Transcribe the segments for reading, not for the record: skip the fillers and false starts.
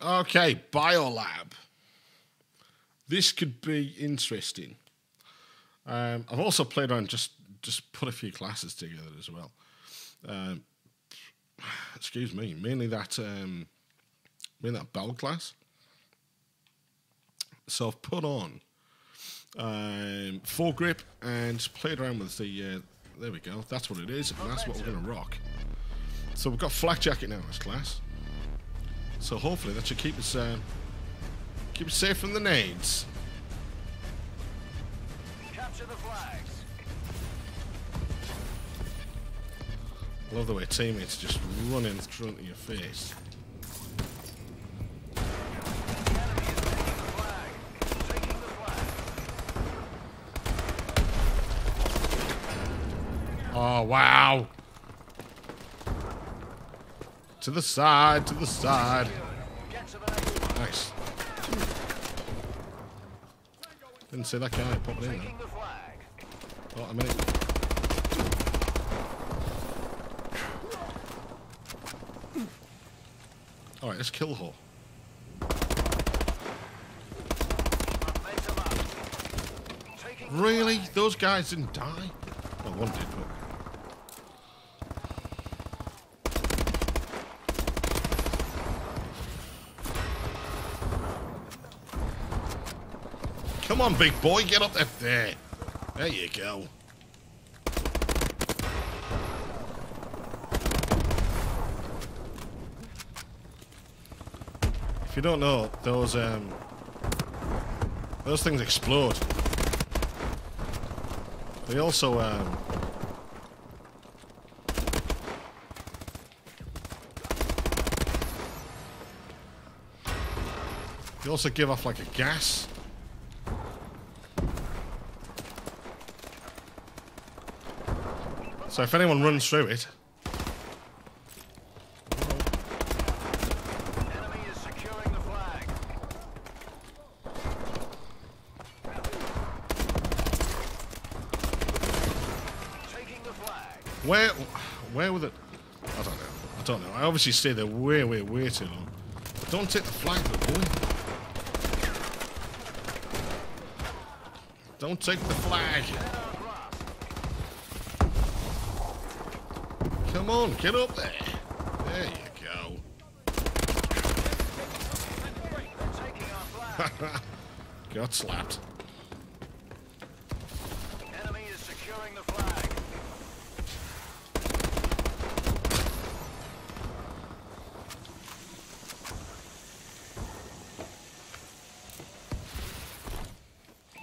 Okay, Biolab. This could be interesting. I've also played on just put a few classes together as well. Excuse me, mainly that battle class. So I've put on foregrip and played around with the. There we go. That's what it is, and that's what we're gonna rock. So we've got flak jacket now in this class. So hopefully that should keep us safe from the nades. Capture the flags. I love the way teammates are just running in front of your face. The enemy is taking the flag. Taking the flag. Oh wow! To the side, to the side. Nice. Didn't see that guy popping in there. Oh, a minute. Alright, let's kill her. Really? Those guys didn't die? Well, one did, but. Come on, big boy, get up there. There you go. If you don't know, those things explode. They also give off like a gas. So if anyone runs through it, enemy is securing the flag. Taking the flag. Where were the? I don't know. I don't know. I obviously stayed there way too long. Don't take the flag, boy. Don't take the flag. Come on, get up there. There you go. Got slapped. Enemy is securing the flag.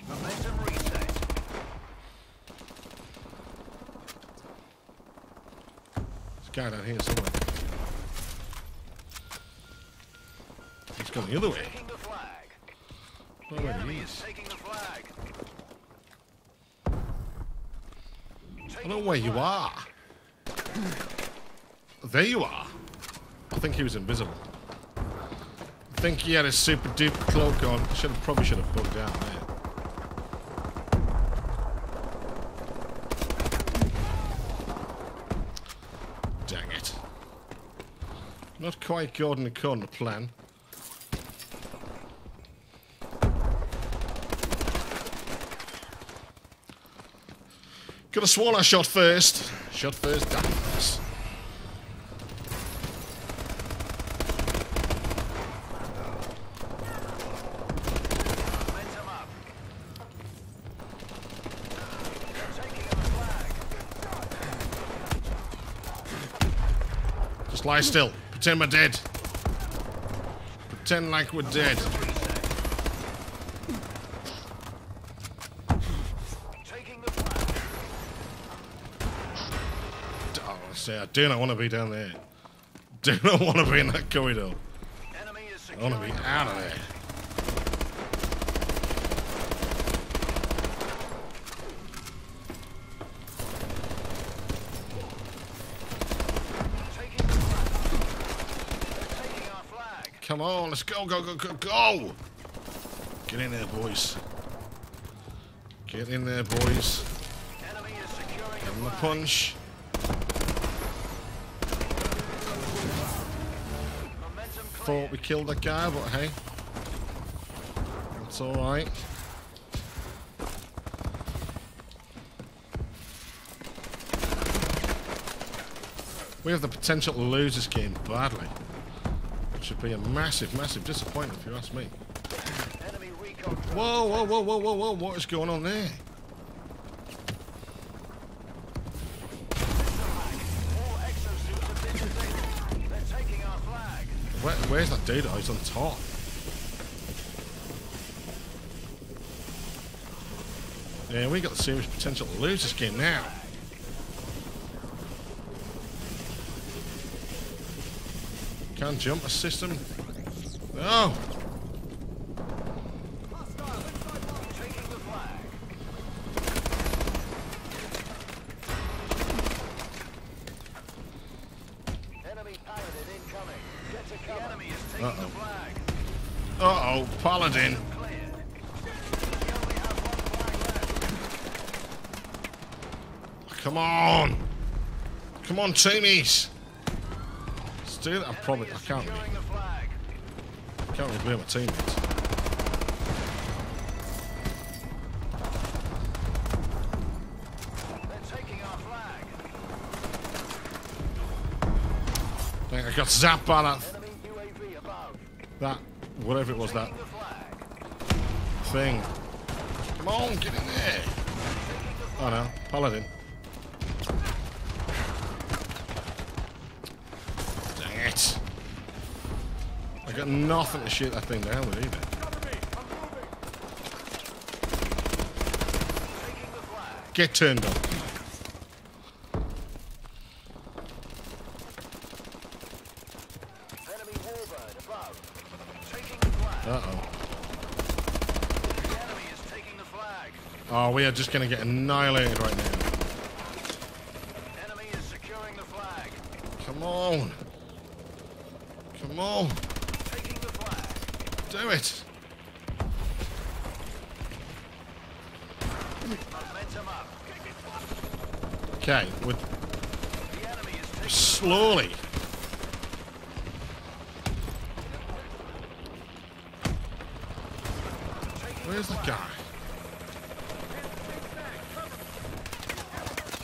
Momentum reset. Guy down here somewhere. He's going the other way. Oh, where he is. I don't know where you are. There you are. I think he was invisible. I think he had a super deep cloak on. Probably should have bugged out there. Not quite Gordon according to plan. Could have sworn I shot first. Shot first, damn this. Just lie still. Pretend we're dead. Pretend like we're dead. Taking the flag. Oh, see, I do not want to be down there. Do not want to be in that corridor. Enemy is I want to be out of there. Come on, let's go, go! Get in there, boys. Get in there, boys. Enemy is securing Give them a punch. Momentum thought we killed that guy, but hey. It's alright. We have the potential to lose this game badly. Which would be a massive, massive disappointment if you ask me. Whoa, whoa, whoa, whoa, whoa, whoa, what is going on there? Where's that dude? Oh, he's on top. Yeah, we got the serious potential to lose this game now. Can't jump a system. No! Uh-oh, paladin. Come on! Come on, teamies! Still, I'm probably... I can't really blame my teammates. I think I got zapped by that... whatever it was, that thing. Come on, get in there! Oh no, paladin. Dang it! I got nothing to shoot that thing down with either. Get turned on. Oh, we are just going to get annihilated right now. Enemy is securing the flag. Come on. Come on. Taking the flag. Do it. Momentum up. Okay, we're slowly. Where's the guy?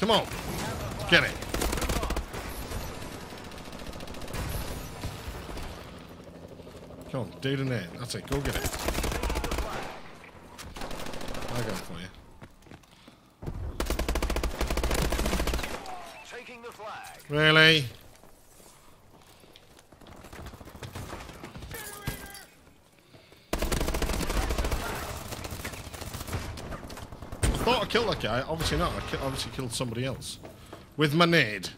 Come on, get it. Come on, dude in there. That's it, go get it. I'll go for you. Taking the flag. Really? Thought I killed that guy. Obviously not. I obviously killed somebody else with my nade.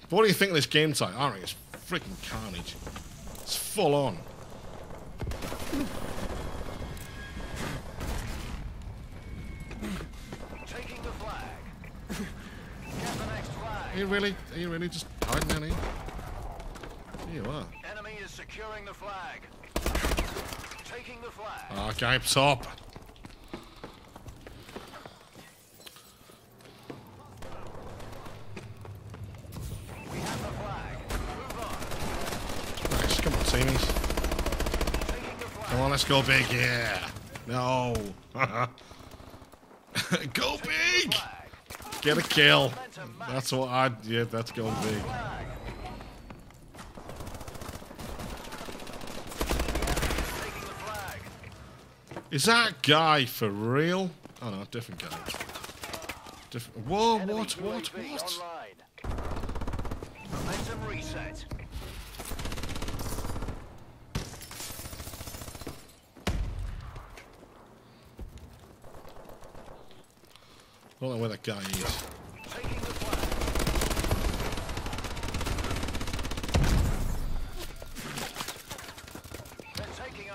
But what do you think of this game type? I think it's freaking carnage. It's full on. Taking the flag. Get the next flag. Are you really just hiding down here? Here you are. Enemy is securing the flag. Taking the flag. Ah, okay, stop. Come on, let's go big, yeah. No. Go big! Get a kill. That's what I'd... Yeah, that's going big. Is that guy for real? Oh no, different guy. Different... Whoa, what? Momentum reset. I don't know where that guy is. Taking the flag.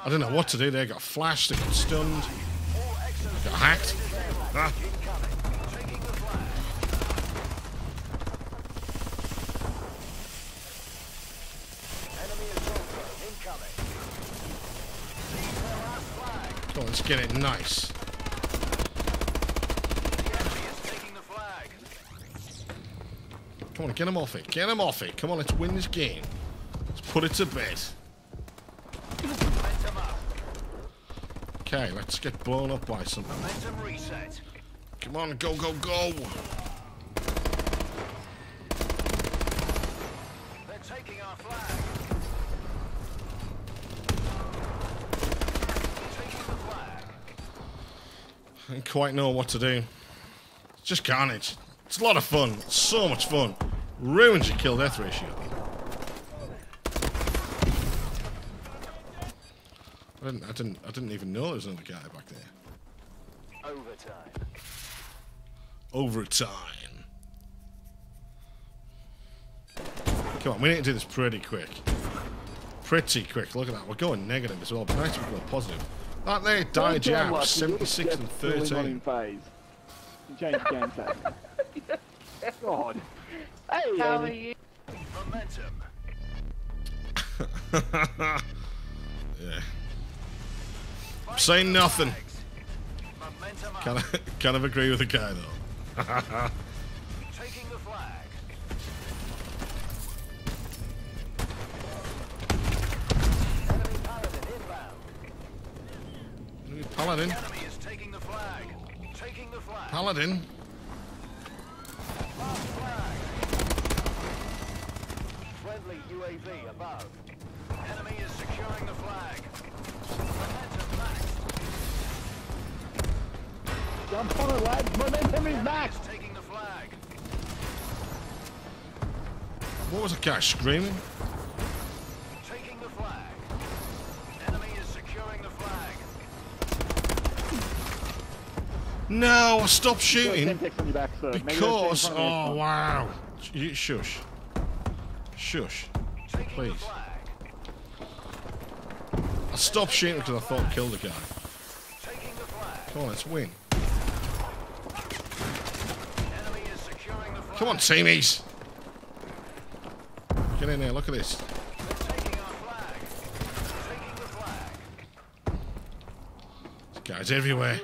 I don't know what to do there. I got flashed, I got stunned, I got hacked. Ah. Come on, let's get it nice. Come on, get him off it. Get him off it. Come on, let's win this game. Let's put it to bed. Okay, let's get blown up by something. Come on, go, go, go! They're taking our flag. Taking the flag. I didn't quite know what to do. It's just carnage. It's a lot of fun. It's so much fun. Ruins your kill death ratio. I didn't even know there was another guy back there. Overtime. Overtime. Come on, we need to do this pretty quick. Pretty quick. Look at that. We're going negative as well, but nice we're going positive. That there died jab, 76 and 13. Change game plan. God. Hey, how are you? Momentum. Yeah. Say nothing. Kind of agree with the guy though. Taking the flag. Enemy paladin inbound. Enemy paladin. The enemy is taking the flag. Taking the flag. Paladin. Last flag. Friendly UAV above. Enemy is securing the flag. Momentum max. Jump on it, lads. Momentum is max. Taking the flag. What was the guy screaming? Taking the flag. Enemy is securing the flag. No, I stopped shooting because oh wow, shush, shush, please. I stopped shooting because I thought I killed the guy. Come on, let's win. Come on, teamies! Get in there, look at this. This guy's everywhere.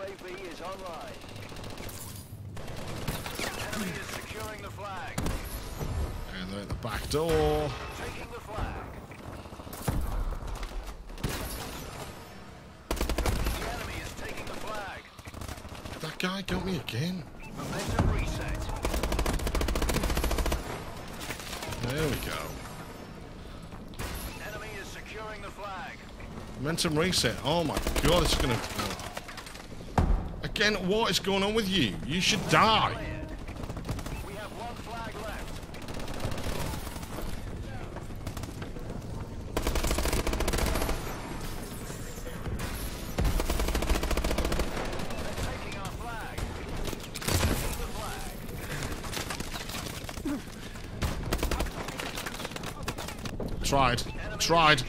And they're at the back door. That guy got me again. There we go. Enemy is securing the flag. Momentum reset. Oh my god, it's gonna. Again, what is going on with you? You should die. We have one flag left. They're taking our flag. Taking the flag. Tried. Tried.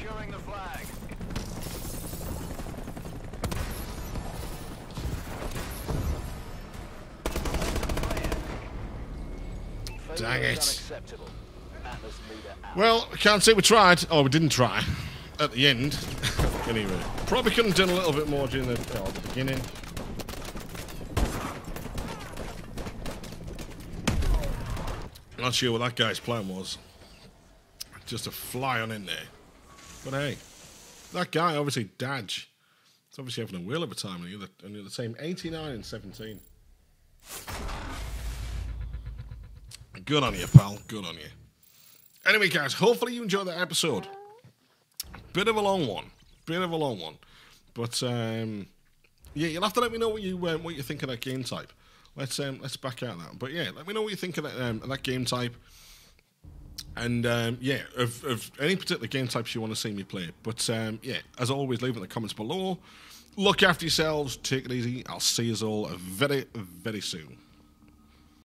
Dang it. Well, can't say we tried. Oh, we didn't try. At the end. Anyway. Probably couldn't have done a little bit more during the beginning. Not sure what that guy's plan was. Just a fly on in there, but hey, that guy obviously Dadge. It's obviously having a wheel of a time on the other team. 89 and 17. Good on you, pal. Good on you. Anyway, guys, hopefully you enjoyed that episode. Bit of a long one, but yeah, you'll have to let me know what you think of that game type. Let's back out of that. But yeah, let me know what you think of that game type. And yeah, of any particular game types you want to see me play. But yeah, as always, leave it in the comments below. Look after yourselves, take it easy. I'll see you all very, very soon.